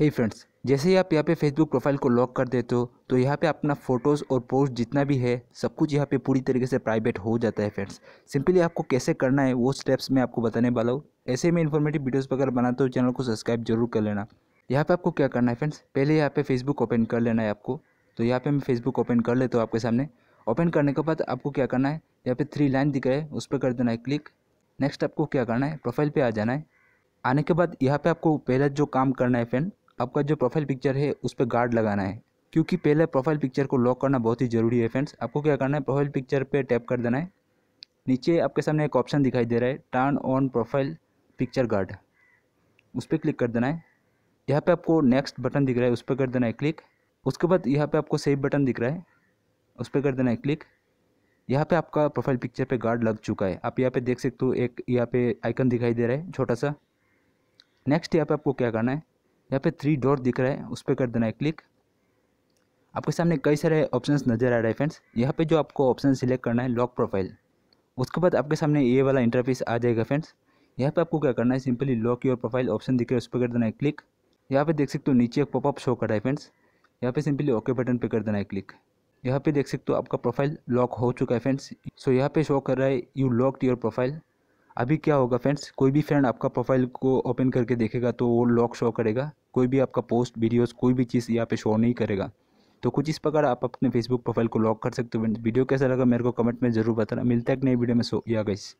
हे friends, जैसे ही आप यहाँ पे फेसबुक प्रोफाइल को लॉक कर देते हो तो यहाँ पे अपना फ़ोटोज़ और पोस्ट जितना भी है सब कुछ यहाँ पे पूरी तरीके से प्राइवेट हो जाता है फ्रेंड्स। सिंपली आपको कैसे करना है वो स्टेप्स मैं आपको बताने वाला हूँ। ऐसे में इन्फॉर्मेटिव वीडियोस वगैरह बनाते हो चैनल को सब्सक्राइब जरूर कर लेना। यहाँ पे आपको क्या करना है फ्रेंड्स, पहले यहाँ पे फेसबुक ओपन कर लेना है आपको। तो यहाँ पे मैं फेसबुक ओपन कर लेता हूँ आपके सामने। ओपन करने के बाद आपको क्या करना है, यहाँ पे 3 लाइन दिख रहा है उस पर कर देना है क्लिक। नेक्स्ट आपको क्या करना है, प्रोफाइल पे आ जाना है। आने के बाद यहाँ पे आपको पहला जो काम करना है फ्रेंड, आपका जो प्रोफाइल पिक्चर है उस पर गार्ड लगाना है, क्योंकि पहले प्रोफाइल पिक्चर को लॉक करना बहुत ही ज़रूरी है फ्रेंड्स। आपको क्या करना है, प्रोफाइल पिक्चर पर टैप कर देना है। नीचे आपके सामने एक ऑप्शन दिखाई दे रहा है turn on profile picture guard, उस पर क्लिक कर देना है। यहाँ पे आपको नेक्स्ट बटन दिख रहा है उस पर कर देना है क्लिक। उसके बाद यहाँ पे आपको सेव बटन दिख रहा है उस पर कर देना है क्लिक। यहाँ पे आपका प्रोफाइल पिक्चर पे गार्ड लग चुका है। आप यहाँ पे देख सकते हो एक यहाँ पे आइकन दिखाई दे रहा है छोटा सा। नेक्स्ट यहाँ पे आपको क्या करना है, यहाँ पे 3 डॉट दिख रहा है उस पर कर देना है क्लिक। आपके सामने कई सारे ऑप्शंस नज़र आ रहे हैं फ्रेंड्स। यहाँ पे जो आपको ऑप्शन सिलेक्ट करना है लॉक प्रोफाइल, उसके बाद आपके सामने ये वाला इंटरफेस आ जाएगा फ्रेंड्स। यहाँ पे आपको क्या करना है, simply lock your profile option दिख रहा है उस पर कर देना है क्लिक। यहाँ पे देख सकते हो नीचे एक पॉपअप शो कर रहा है फ्रेंड्स। यहाँ पे सिंपली ओके बटन पे कर देना है क्लिक। यहाँ पे देख सकते हो आपका प्रोफाइल लॉक हो चुका है फ्रेंड्स। सो यहाँ पे शो कर रहा है यू लॉक्ड योर प्रोफाइल। अभी क्या होगा फ्रेंड्स, कोई भी फ्रेंड आपका प्रोफाइल को ओपन करके देखेगा तो वो लॉक शो करेगा, कोई भी आपका पोस्ट वीडियोज़ कोई भी चीज़ यहाँ पे शो नहीं करेगा। तो कुछ इस प्रकार आप अपने फेसबुक प्रोफाइल को लॉक कर सकते हो फ्रेंड्स। वीडियो कैसा लगा मेरे को कमेंट में जरूर बताना। मिलता है एक नई वीडियो में। सो या गाइस।